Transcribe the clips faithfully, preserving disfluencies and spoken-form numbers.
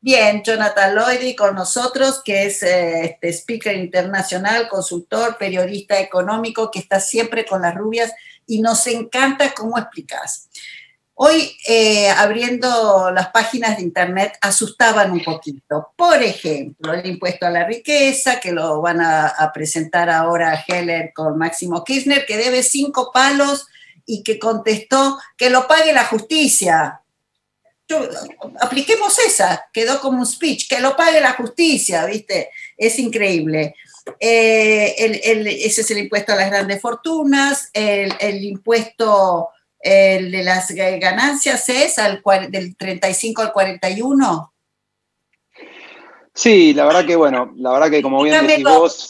Bien, Jonatan Loidi con nosotros, que es eh, este, speaker internacional, consultor, periodista económico, que está siempre con las rubias y nos encanta cómo explicás. Hoy, eh, abriendo las páginas de internet, asustaban un poquito. Por ejemplo, el impuesto a la riqueza, que lo van a, a presentar ahora a Heller con Máximo Kirchner, que debe cinco palos y que contestó que lo pague la justicia. Yo, apliquemos esa, quedó como un speech, que lo pague la justicia, ¿viste? Es increíble. Eh, el, el, ese es el impuesto a las grandes fortunas, el, el impuesto el de las ganancias es al, del treinta y cinco al cuarenta y uno. Sí, la verdad que, bueno, la verdad que como bien decís vos...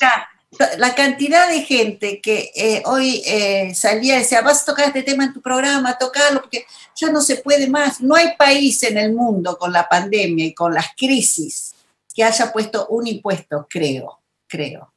La cantidad de gente que eh, hoy eh, salía y decía, vas a tocar este tema en tu programa, tocalo, porque ya no se puede más. No hay país en el mundo con la pandemia y con las crisis que haya puesto un impuesto, creo, creo.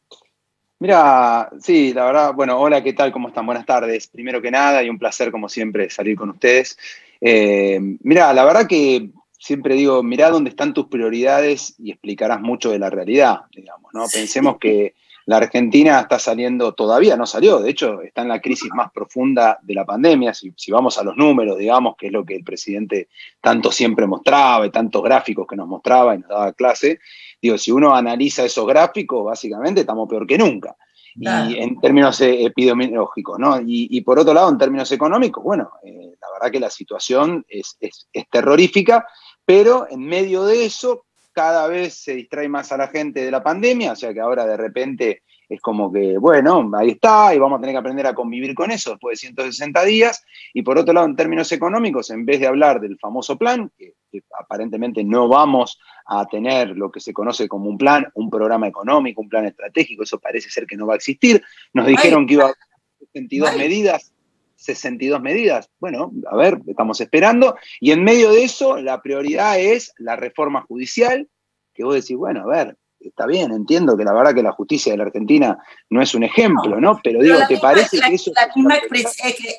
Mira, sí, la verdad, bueno, hola, ¿qué tal? ¿Cómo están? Buenas tardes. Primero que nada, y un placer, como siempre, salir con ustedes. Eh, mira, la verdad que... Siempre digo, mirá dónde están tus prioridades y explicarás mucho de la realidad, digamos, ¿no? Pensemos que la Argentina está saliendo, todavía no salió, de hecho está en la crisis más profunda de la pandemia, si, si vamos a los números, digamos, que es lo que el presidente tanto siempre mostraba y tantos gráficos que nos mostraba y nos daba clase, digo, si uno analiza esos gráficos, básicamente estamos peor que nunca. Y en términos epidemiológicos, ¿no? Y, y por otro lado, en términos económicos, bueno, eh, la verdad que la situación es, es, es terrorífica, pero en medio de eso cada vez se distrae más a la gente de la pandemia, o sea que ahora de repente es como que, bueno, ahí está, y vamos a tener que aprender a convivir con eso después de ciento sesenta días, y por otro lado, en términos económicos, en vez de hablar del famoso plan, que, que aparentemente no vamos a tener lo que se conoce como un plan, un programa económico, un plan estratégico, eso parece ser que no va a existir, nos dijeron que iba a haber sesenta y dos medidas, sesenta y dos medidas, bueno, a ver, estamos esperando, y en medio de eso, la prioridad es la reforma judicial, que vos decís, bueno, a ver, está bien, entiendo que la verdad que la justicia de la Argentina no es un ejemplo, ¿no? Pero digo, ¿te parece que eso...? La misma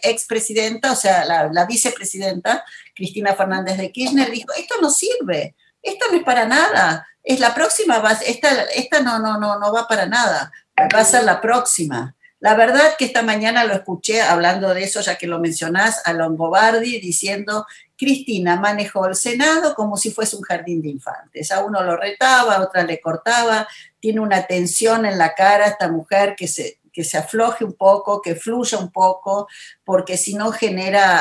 expresidenta, o sea, la, la vicepresidenta, Cristina Fernández de Kirchner, dijo, esto no sirve, esto no es para nada, es la próxima, va, esta, esta no, no, no, no va para nada, va a ser la próxima. La verdad que esta mañana lo escuché hablando de eso, ya que lo mencionás, a Longobardi diciendo, Cristina manejó el Senado como si fuese un jardín de infantes. A uno lo retaba, a otra le cortaba, tiene una tensión en la cara esta mujer que se, que se afloje un poco, que fluya un poco, porque si no genera,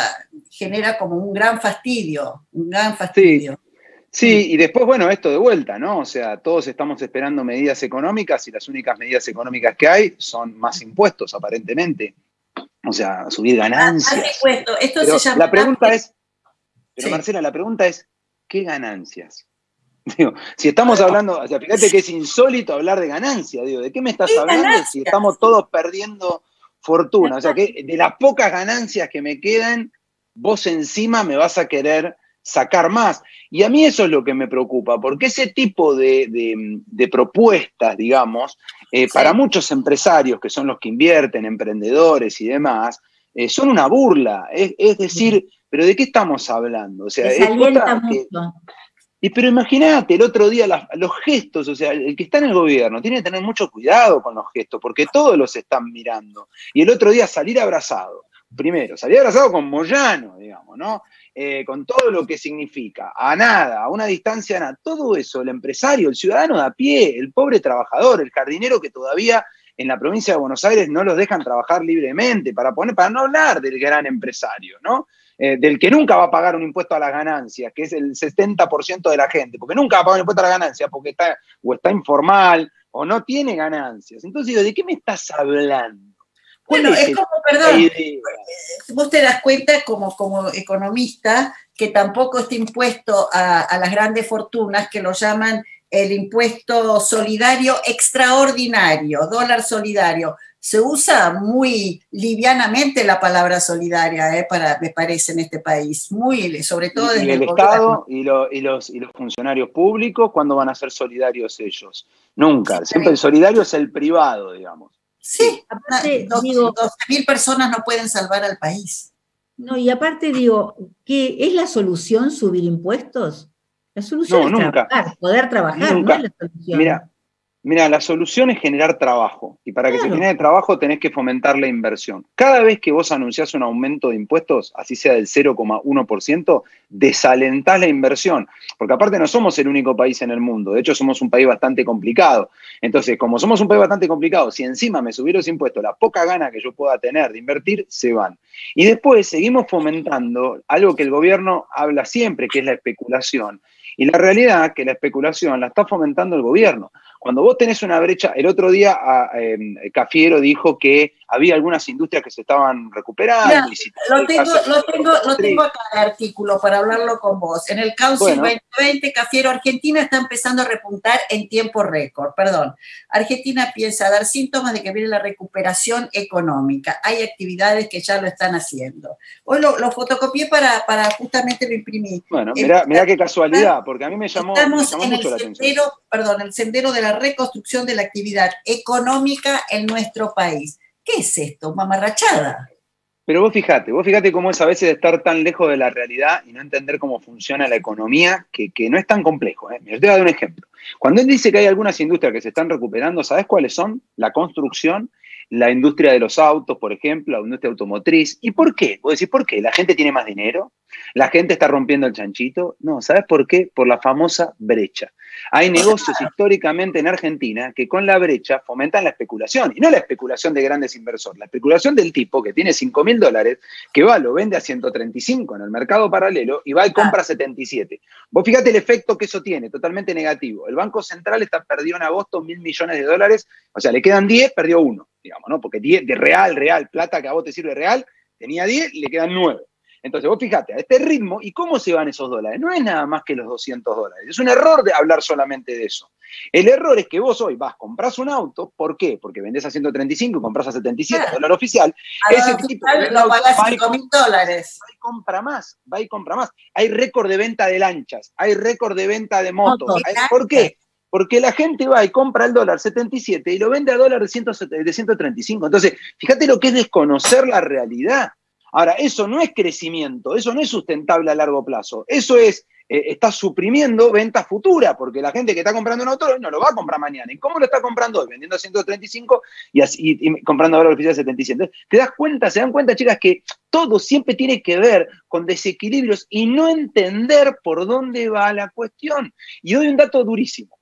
genera como un gran fastidio, un gran fastidio. Sí. Sí, y después, bueno, esto de vuelta, ¿no? O sea, todos estamos esperando medidas económicas y las únicas medidas económicas que hay son más impuestos, aparentemente. O sea, subir ganancias. Más impuestos. Esto se llama... La pregunta es... Pero sí. Marcela, la pregunta es, ¿qué ganancias? Digo, si estamos hablando... O sea, fíjate que es insólito hablar de ganancias, digo, ¿de qué me estás hablando ganancias? Si estamos todos perdiendo fortuna? O sea, que de las pocas ganancias que me quedan, vos encima me vas a querer... sacar más. Y a mí eso es lo que me preocupa, porque ese tipo de, de, de propuestas, digamos, eh, sí. para muchos empresarios que son los que invierten, emprendedores y demás, eh, son una burla. Es, es decir, ¿pero de qué estamos hablando? O sea, es otra que, y, pero imagínate, el otro día las, los gestos, o sea, el que está en el gobierno tiene que tener mucho cuidado con los gestos, porque todos los están mirando. Y el otro día salir abrazado. Primero, salí abrazado con Moyano, digamos, ¿no? Eh, con todo lo que significa, a nada, a una distancia, a nada, todo eso, el empresario, el ciudadano de a pie, el pobre trabajador, el jardinero que todavía en la provincia de Buenos Aires no los dejan trabajar libremente, para, poner, para no hablar del gran empresario, ¿no? Eh, del que nunca va a pagar un impuesto a las ganancias, que es el setenta por ciento de la gente, porque nunca va a pagar un impuesto a las ganancias, porque está, o está informal, o no tiene ganancias. Entonces digo, ¿de qué me estás hablando? Bueno, es como, perdón, vos te das cuenta como, como economista que tampoco este impuesto a, a las grandes fortunas, que lo llaman el impuesto solidario extraordinario, dólar solidario, se usa muy livianamente la palabra solidaria, eh, para, me parece, en este país, muy, sobre todo desde y el, el Estado y, lo, y, los, y los funcionarios públicos, ¿cuándo van a ser solidarios ellos? Nunca, sí, siempre sí. El solidario es el privado, digamos. Sí, aparte, doce mil personas no pueden salvar al país. No, y aparte digo, ¿qué es la solución subir impuestos? La solución no, es nunca. Trabajar, poder trabajar, nunca. No es la solución. Mira, mira, la solución es generar trabajo. Y para claro. que se genere trabajo tenés que fomentar la inversión. Cada vez que vos anunciás un aumento de impuestos, así sea del cero coma uno por ciento, desalentás la inversión. Porque aparte no somos el único país en el mundo. De hecho, somos un país bastante complicado. Entonces, como somos un país bastante complicado, si encima me subí los impuestos, la poca gana que yo pueda tener de invertir, se van. Y después seguimos fomentando algo que el gobierno habla siempre, que es la especulación. Y la realidad es que la especulación la está fomentando el gobierno. Cuando vos tenés una brecha, el otro día eh, Cafiero dijo que había algunas industrias que se estaban recuperando. Mira, si lo, tengo, lo, tengo, lo tengo acá el artículo para hablarlo con vos. En el Council bueno. veinte veinte, Cafiero, Argentina está empezando a repuntar en tiempo récord. Perdón. Argentina piensa dar síntomas de que viene la recuperación económica. Hay actividades que ya lo están haciendo. Hoy lo, lo fotocopié para, para justamente lo imprimí. Bueno, mirá, mirá qué casualidad, porque a mí me llamó, me llamó mucho la atención. Sendero, perdón, el sendero de la reconstrucción de la actividad económica en nuestro país. ¿Qué es esto? Mamarrachada. Pero vos fijate, vos fijate cómo es a veces estar tan lejos de la realidad y no entender cómo funciona la economía, que, que no es tan complejo, ¿eh? Yo te voy a dar un ejemplo. Cuando él dice que hay algunas industrias que se están recuperando, ¿sabés cuáles son? La construcción, la industria de los autos, por ejemplo, la industria automotriz. ¿Y por qué? Vos decís, ¿por qué? ¿La gente tiene más dinero? ¿La gente está rompiendo el chanchito? No, ¿sabés por qué? Por la famosa brecha. Hay negocios históricamente en Argentina que con la brecha fomentan la especulación, y no la especulación de grandes inversores, la especulación del tipo que tiene cinco mil dólares, que va, lo vende a ciento treinta y cinco en el mercado paralelo y va y compra setenta y siete. Vos fíjate el efecto que eso tiene, totalmente negativo. El Banco Central está perdió en agosto mil millones de dólares, o sea, le quedan diez, perdió uno. Digamos, ¿no? Porque diez de real, real, plata que a vos te sirve real, tenía diez, le quedan nueve. Entonces vos fíjate, a este ritmo, ¿y cómo se van esos dólares? No es nada más que los doscientos dólares. Es un error de hablar solamente de eso. El error es que vos hoy vas, compras un auto, ¿por qué? Porque vendés a ciento treinta y cinco y compras a setenta y siete, claro. Dólar oficial. A ese tipo lo pagás cinco mil dólares. Va y compra más, va y compra más. Hay récord de venta de lanchas, hay récord de venta de motos. Moto, hay, ¿por qué? Porque la gente va y compra el dólar setenta y siete y lo vende a dólar de ciento treinta y cinco. Entonces, fíjate lo que es desconocer la realidad. Ahora, eso no es crecimiento, eso no es sustentable a largo plazo. Eso es, eh, está suprimiendo ventas futuras, porque la gente que está comprando un auto hoy no lo va a comprar mañana. ¿Y cómo lo está comprando hoy? Vendiendo a ciento treinta y cinco y, así, y, y comprando dólar oficial a setenta y siete. Entonces, ¿te das cuenta? ¿Se dan cuenta, chicas, que todo siempre tiene que ver con desequilibrios y no entender por dónde va la cuestión? Y doy un dato durísimo.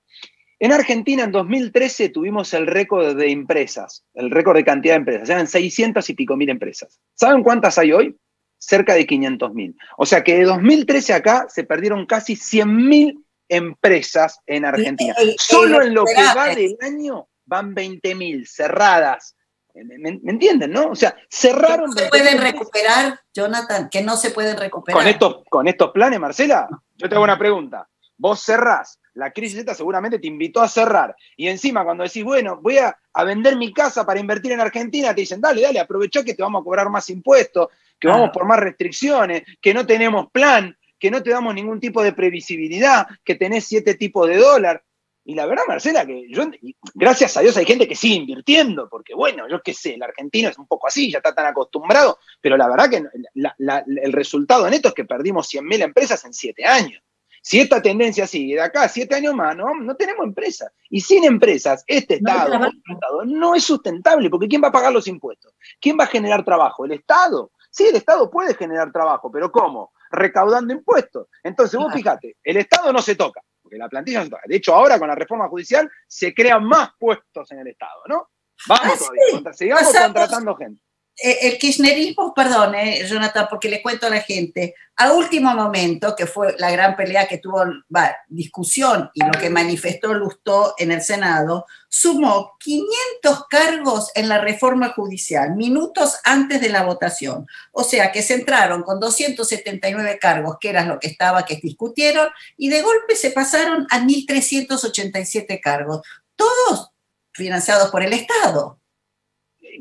En Argentina en dos mil trece tuvimos el récord de empresas, el récord de cantidad de empresas, eran seiscientas y pico mil empresas. ¿Saben cuántas hay hoy? Cerca de quinientas mil. O sea que de dos mil trece acá se perdieron casi cien mil empresas en Argentina. Y, y, y, Solo y en lo que va del año van veinte mil cerradas. ¿Me, me, ¿Me entienden, no? O sea, cerraron... ¿No se pueden recuperar, Jonatan? Que no se pueden recuperar. Con estos, con estos planes, Marcela, yo te hago una pregunta. Vos cerrás. La crisis esta seguramente te invitó a cerrar. Y encima cuando decís, bueno, voy a, a vender mi casa para invertir en Argentina, te dicen, dale, dale, aprovechá que te vamos a cobrar más impuestos, que ah. vamos por más restricciones, que no tenemos plan, que no te damos ningún tipo de previsibilidad, que tenés siete tipos de dólar. Y la verdad, Marcela, que yo, gracias a Dios hay gente que sigue invirtiendo, porque bueno, yo qué sé, el argentino es un poco así, ya está tan acostumbrado, pero la verdad que la, la, el resultado neto es que perdimos cien mil empresas en siete años. Si esta tendencia sigue de acá a siete años más, no, no tenemos empresas. Y sin empresas, este Estado no, Estado no es sustentable, porque ¿quién va a pagar los impuestos? ¿Quién va a generar trabajo? ¿El Estado? Sí, el Estado puede generar trabajo, pero ¿cómo? Recaudando impuestos. Entonces vos fíjate, el Estado no se toca, porque la plantilla no se toca. De hecho, ahora con la reforma judicial se crean más puestos en el Estado, ¿no? Vamos ah, todavía, sí. Contra, sigamos o sea, contratando pues... gente. El kirchnerismo, perdón, eh, Jonatan, porque le cuento a la gente, a último momento, que fue la gran pelea que tuvo bah, discusión y lo que manifestó Lusteau en el Senado, sumó quinientos cargos en la reforma judicial, minutos antes de la votación. O sea, que se entraron con doscientos setenta y nueve cargos, que eran lo que estaba, que discutieron, y de golpe se pasaron a mil trescientos ochenta y siete cargos, todos financiados por el Estado.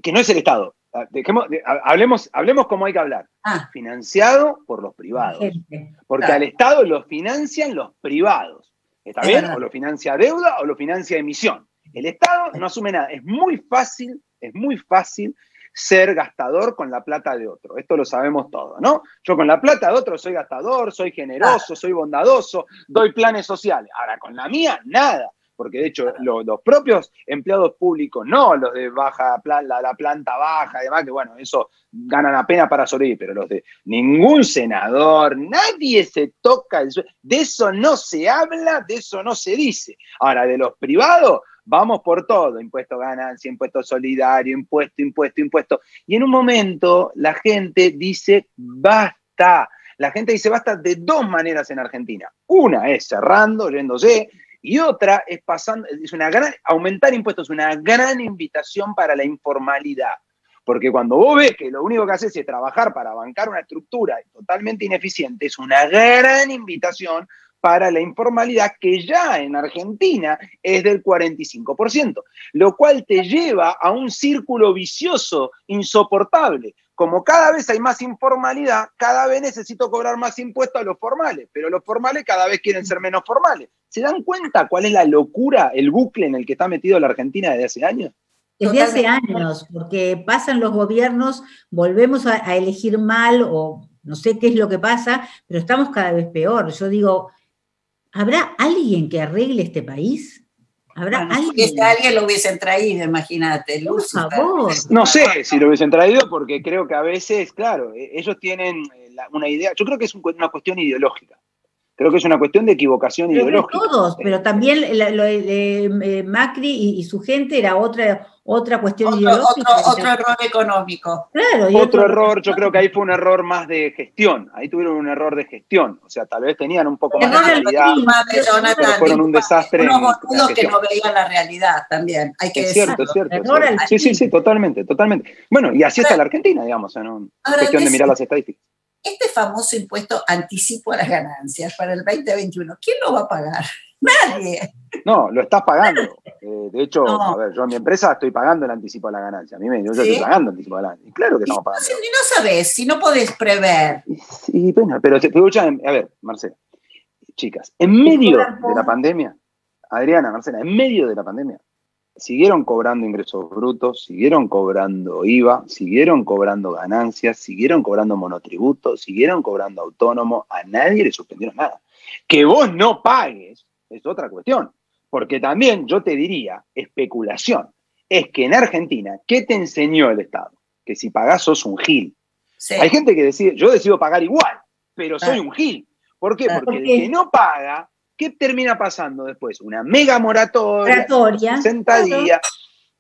Que no es el Estado. Dejemos, hablemos, hablemos como hay que hablar. Ah, financiado por los privados. Gente, porque claro. Al Estado lo financian los privados. ¿Está bien? Es o lo financia deuda o lo financia emisión. El Estado no asume nada. Es muy fácil, es muy fácil ser gastador con la plata de otro. Esto lo sabemos todos, ¿no? Yo con la plata de otro soy gastador, soy generoso, soy bondadoso, doy planes sociales. Ahora, con la mía, nada. Porque de hecho lo, los propios empleados públicos, no los de baja la, la planta baja y demás, que bueno, eso ganan apenas para sobrevivir, pero los de ningún senador, nadie se toca el sueldo, de eso no se habla, de eso no se dice. Ahora, de los privados, vamos por todo, impuesto ganancia, impuesto solidario, impuesto, impuesto, impuesto. Y en un momento la gente dice basta, la gente dice basta de dos maneras en Argentina. Una es cerrando, yéndose. Y otra es pasando, es una gran, aumentar impuestos es una gran invitación para la informalidad. Porque cuando vos ves que lo único que haces es trabajar para bancar una estructura totalmente ineficiente, es una gran invitación para la informalidad que ya en Argentina es del cuarenta y cinco por ciento, lo cual te lleva a un círculo vicioso insoportable. Como cada vez hay más informalidad, cada vez necesito cobrar más impuestos a los formales, pero los formales cada vez quieren ser menos formales. ¿Se dan cuenta cuál es la locura, el bucle en el que está metido la Argentina desde hace años? Desde hace años, porque pasan los gobiernos, volvemos a, a elegir mal o no sé qué es lo que pasa, pero estamos cada vez peor. Yo digo, ¿habrá alguien que arregle este país? ¿Habrá bueno, alguien? Si es que alguien lo hubiesen traído, imagínate. Por favor. No sé si lo hubiesen traído porque creo que a veces, claro, ellos tienen una idea, yo creo que es una cuestión ideológica, creo que es una cuestión de equivocación pero ideológica. Todos, pero también la, la, la, eh, Macri y, y su gente era otra, otra cuestión otro, ideológica. Otro, otro error económico. Claro. Y otro, otro error, yo creo que ahí fue un error más de gestión, ahí tuvieron un error de gestión, o sea, tal vez tenían un poco el más de realidad, de Jonatan, pero fueron un desastre. Unos boludos que no veían la realidad también, hay que decirlo. Es cierto, es cierto. Sí, sí, sí, totalmente, totalmente. Bueno, y así está la Argentina, digamos, en una cuestión de mirar las estadísticas. Este famoso impuesto anticipo a las ganancias para el veinte veintiuno, ¿quién lo va a pagar? Nadie. No, lo estás pagando. Eh, de hecho, no. A ver, yo en mi empresa estoy pagando el anticipo a la ganancia. A mí me yo ¿sí? estoy pagando el anticipo a la ganancia. Y claro que estamos pagando. Y no sabés, si no podés prever. Y, y bueno, pero te escuchan, a ver, Marcela, chicas, en medio de la pandemia, Adriana, Marcela, en medio de la pandemia, siguieron cobrando ingresos brutos, siguieron cobrando I V A, siguieron cobrando ganancias, siguieron cobrando monotributos, siguieron cobrando autónomo, a nadie le suspendieron nada. Que vos no pagues es otra cuestión, porque también yo te diría, especulación, es que en Argentina, ¿qué te enseñó el Estado? Que si pagás sos un gil. Sí. Hay gente que decide, yo decido pagar igual, pero soy ah. un gil. ¿Por qué? Porque ¿Por qué? el que no paga... ¿Qué termina pasando después? Una mega moratoria, moratoria sesenta días.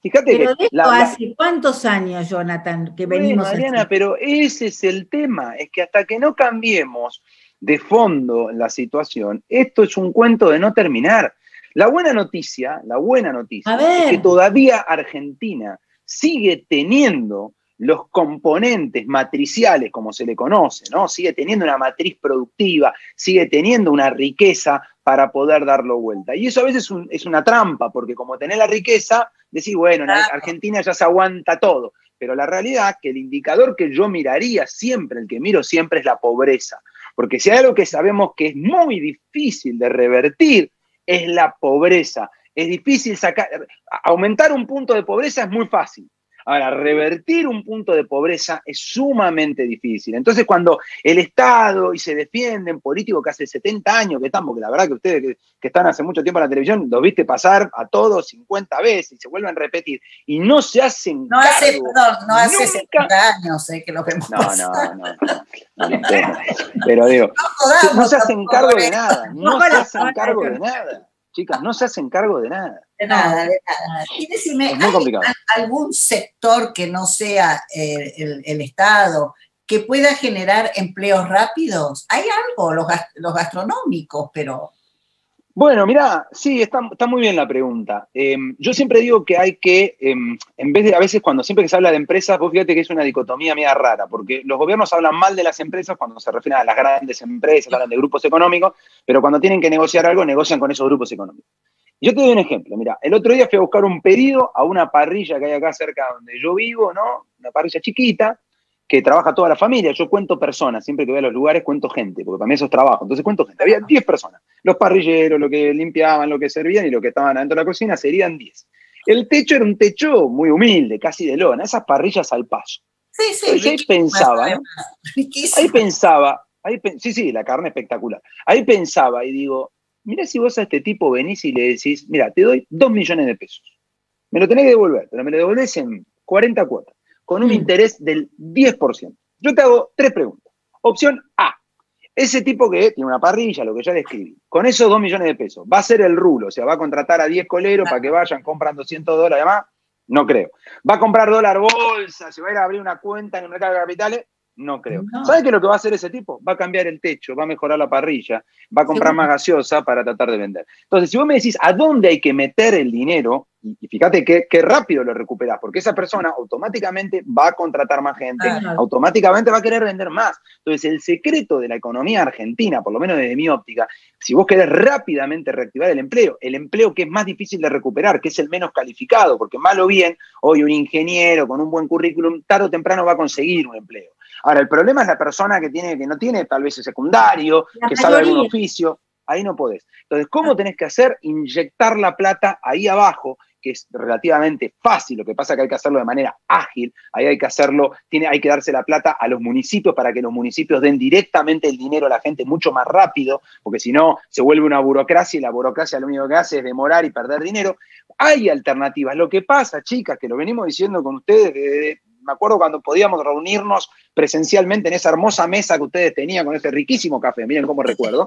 Fíjate pero que... La, la... ¿Hace cuántos años, Jonatan, que bueno, venimos... Adriana, así? Pero ese es el tema, es que hasta que no cambiemos de fondo la situación, esto es un cuento de no terminar. La buena noticia, la buena noticia, es que todavía Argentina sigue teniendo los componentes matriciales, como se le conoce, ¿no? Sigue teniendo una matriz productiva, sigue teniendo una riqueza para poder darlo vuelta. Y eso a veces es, un, es una trampa, porque como tenés la riqueza, decís, bueno, en Argentina ya se aguanta todo. Pero la realidad es que el indicador que yo miraría siempre, el que miro siempre, es la pobreza. Porque si hay algo que sabemos que es muy difícil de revertir, es la pobreza. Es difícil sacar... Aumentar un punto de pobreza es muy fácil. Ahora, revertir un punto de pobreza es sumamente difícil. Entonces, cuando el Estado, y se defienden políticos que hace setenta años que están, porque la verdad que ustedes que, que están hace mucho tiempo en la televisión, los viste pasar a todos cincuenta veces y se vuelven a repetir, y no se hacen No hace, cargo, perdón, no hace setenta años eh, que lo vemos No, no, no, no, no, no, pero digo, no, no se hacen cargo de nada, no se hacen cargo de nada. Chicas, no se hacen cargo de nada. De nada, de nada. Y decime, ¿hay algún sector que no sea el, el, el Estado que pueda generar empleos rápidos? ¿Hay algo? Los, los gastronómicos, pero... Bueno, mirá, sí, está, está muy bien la pregunta. Eh, yo siempre digo que hay que, eh, en vez de, a veces cuando siempre que se habla de empresas, vos fíjate que es una dicotomía media rara, porque los gobiernos hablan mal de las empresas cuando se refieren a las grandes empresas, hablan de grupos económicos, pero cuando tienen que negociar algo, negocian con esos grupos económicos. Yo te doy un ejemplo, mira, el otro día fui a buscar un pedido a una parrilla que hay acá cerca donde yo vivo, ¿no? Una parrilla chiquita, que trabaja toda la familia. Yo cuento personas, siempre que voy a los lugares cuento gente, porque para mí eso es trabajo, entonces cuento gente. Había diez personas, los parrilleros, los que limpiaban, los que servían y los que estaban adentro de la cocina, serían diez. El techo era un techo muy humilde, casi de lona, esas parrillas al paso. Sí, sí. Entonces, ahí pensaba, ¿no? Ahí pensaba, ahí pe sí, sí, la carne espectacular. Ahí pensaba y digo, mirá, si vos a este tipo venís y le decís, mirá, te doy dos millones de pesos. Me lo tenés que devolver, pero me lo devolvés en cuarenta cuotas, con un mm. interés del diez por ciento. Yo te hago tres preguntas. Opción A. Ese tipo que tiene una parrilla, lo que ya describí, con esos dos millones de pesos, ¿va a ser el rulo? O sea, ¿va a contratar a diez coleros claro. para que vayan, compran doscientos dólares más? No creo. ¿Va a comprar dólar bolsa? ¿Se va a ir a abrir una cuenta en el mercado de capitales? No creo. No. ¿Sabes qué es lo que va a hacer ese tipo? Va a cambiar el techo, va a mejorar la parrilla, va a comprar sí. más gaseosa para tratar de vender. Entonces, si vos me decís a dónde hay que meter el dinero, y fíjate qué, qué rápido lo recuperás, porque esa persona automáticamente va a contratar más gente, ah, no. automáticamente va a querer vender más. Entonces, el secreto de la economía argentina, por lo menos desde mi óptica, si vos querés rápidamente reactivar el empleo, el empleo que es más difícil de recuperar, que es el menos calificado, porque mal o bien, hoy un ingeniero con un buen currículum, tarde o temprano va a conseguir un empleo. Ahora, el problema es la persona que tiene, que no tiene tal vez el secundario, la que mayoría. Sabe algún oficio, ahí no podés. Entonces, ¿cómo tenés que hacer? Inyectar la plata ahí abajo, que es relativamente fácil, lo que pasa es que hay que hacerlo de manera ágil, ahí hay que hacerlo, tiene, hay que darse la plata a los municipios para que los municipios den directamente el dinero a la gente mucho más rápido, porque si no se vuelve una burocracia y la burocracia lo único que hace es demorar y perder dinero. Hay alternativas. Lo que pasa, chicas, que lo venimos diciendo con ustedes desde... Me acuerdo cuando podíamos reunirnos presencialmente en esa hermosa mesa que ustedes tenían con ese riquísimo café, miren cómo recuerdo,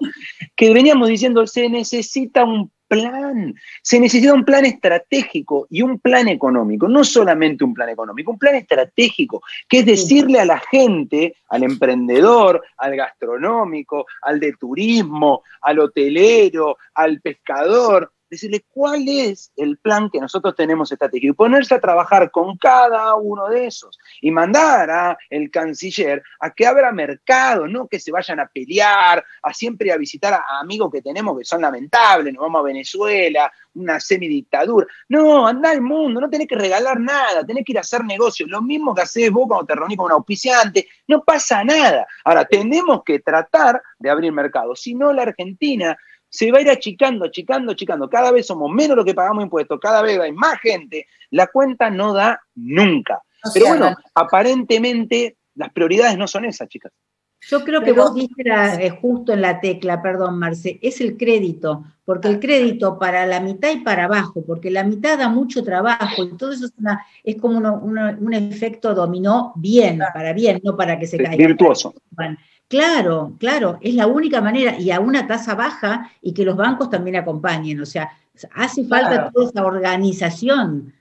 que veníamos diciendo, se necesita un plan, se necesita un plan estratégico y un plan económico, no solamente un plan económico, un plan estratégico, que es decirle a la gente, al emprendedor, al gastronómico, al de turismo, al hotelero, al pescador, decirle cuál es el plan que nosotros tenemos estratégico y ponerse a trabajar con cada uno de esos y mandar al canciller a que abra mercado, no que se vayan a pelear, a siempre a visitar a amigos que tenemos que son lamentables, nos vamos a Venezuela, una semidictadura. No, andá al mundo, no tenés que regalar nada, tenés que ir a hacer negocios, lo mismo que hacés vos cuando te reunís con un auspiciante, no pasa nada. Ahora, tenemos que tratar de abrir mercado, si no la Argentina... se va a ir achicando, achicando, achicando. Cada vez somos menos los que pagamos impuestos, cada vez hay más gente. La cuenta no da nunca. O Pero sea, bueno, aparentemente las prioridades no son esas, chicas. Yo creo Pero, que vos dijiste eh, justo en la tecla, perdón, Marce, es el crédito, porque el crédito para la mitad y para abajo, porque la mitad da mucho trabajo, y todo eso es, una, es como una, una, un efecto dominó bien, para bien, no para que se caiga. Virtuoso. Claro, claro, es la única manera, y a una tasa baja, y que los bancos también acompañen, o sea, hace falta claro. toda esa organización,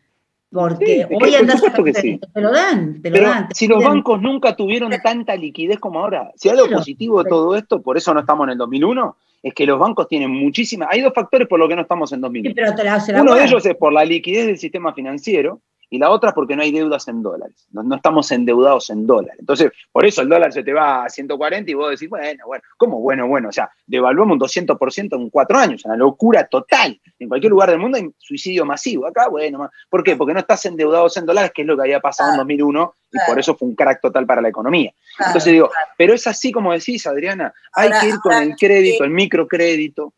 porque sí, hoy andas a que sí. te lo dan, te Pero lo dan. Te si piden. Los bancos nunca tuvieron tanta liquidez como ahora, si claro, algo positivo de claro. todo esto, por eso no estamos en el dos mil uno, es que los bancos tienen muchísimas, hay dos factores por los que no estamos en dos mil uno, sí, pero te la, se la uno guarda. De ellos es por la liquidez del sistema financiero, y la otra porque no hay deudas en dólares, no, no estamos endeudados en dólares. Entonces, por eso el dólar se te va a ciento cuarenta y vos decís, bueno, bueno, ¿cómo bueno, bueno? O sea, devaluamos un doscientos por ciento en cuatro años, una locura total. En cualquier lugar del mundo hay suicidio masivo. Acá, bueno, ¿por qué? Porque no estás endeudados en dólares, que es lo que había pasado claro. en dos mil uno, y claro. por eso fue un crack total para la economía. Claro, Entonces digo, claro. pero es así como decís, Adriana, hay ahora, que ir con ahora, el crédito, que, el microcrédito.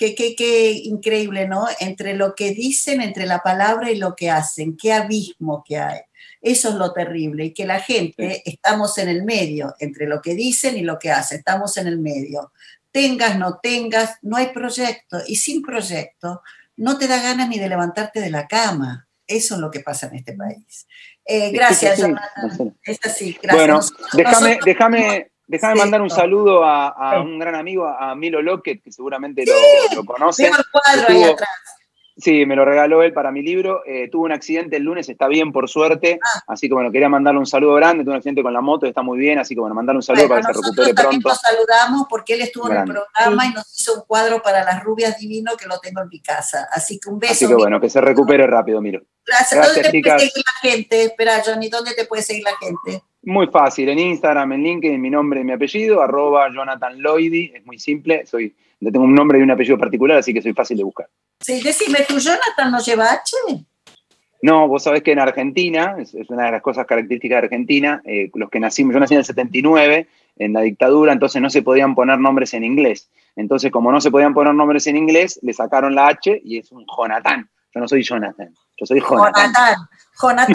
Qué que, que increíble, ¿no? Entre lo que dicen, entre la palabra y lo que hacen, qué abismo que hay. Eso es lo terrible, y que la gente, sí. estamos en el medio, entre lo que dicen y lo que hacen, estamos en el medio. Tengas, no tengas, no hay proyecto, y sin proyecto no te da ganas ni de levantarte de la cama. Eso es lo que pasa en este país. Eh, gracias, sí, sí, sí. Jonatan. Es así, gracias. Bueno, déjame, déjame... Déjame sí, mandar un saludo a, a sí. un gran amigo, a Milo Lockett, que seguramente sí, lo, lo conoce. Tengo el cuadro tuvo, ahí atrás. Sí, me lo regaló él para mi libro. Eh, tuvo un accidente el lunes, está bien, por suerte. Ah. Así que bueno, quería mandarle un saludo grande. Tuvo un accidente con la moto, está muy bien. Así que bueno, mandarle un saludo bueno, para que se recupere pronto. Nosotros también lo saludamos porque él estuvo grande. En el programa sí. y nos hizo un cuadro para las rubias divino que lo tengo en mi casa. Así que un beso. Así que bueno, que se recupere rápido, Milo. Gracias. Gracias ¿Dónde chicas? Te puede seguir la gente? Espera, Johnny, ¿dónde te puede seguir la gente? Muy fácil, en Instagram, en LinkedIn, mi nombre y mi apellido, arroba Jonatan Loidi, es muy simple, soy, tengo un nombre y un apellido particular, así que soy fácil de buscar. Sí, decime, ¿tu Jonatan no lleva H? No, vos sabés que en Argentina, es, es una de las cosas características de Argentina, eh, los que nacimos, yo nací en el setenta y nueve, en la dictadura, entonces no se podían poner nombres en inglés, entonces como no se podían poner nombres en inglés, le sacaron la H y es un Jonatan, yo no soy Jonatan. Yo soy Jonatan. Jonatan,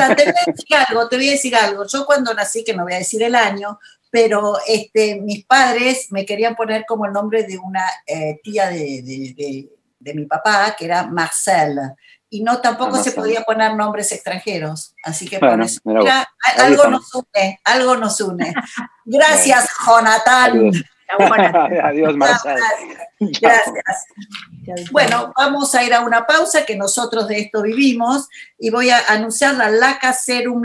Jonatan, te voy a decir algo, te voy a decir algo. Yo cuando nací, que no voy a decir el año, pero este, mis padres me querían poner como el nombre de una eh, tía de, de, de, de mi papá, que era Marcela. Y no tampoco no se podía poner nombres extranjeros. Así que bueno, por eso, mira, mira, algo nos une, algo nos une. Gracias, Jonatan. Adiós, Adiós Marcela. Gracias. Gracias. Bueno, vamos a ir a una pausa, que nosotros de esto vivimos, y voy a anunciar la Laca Serum.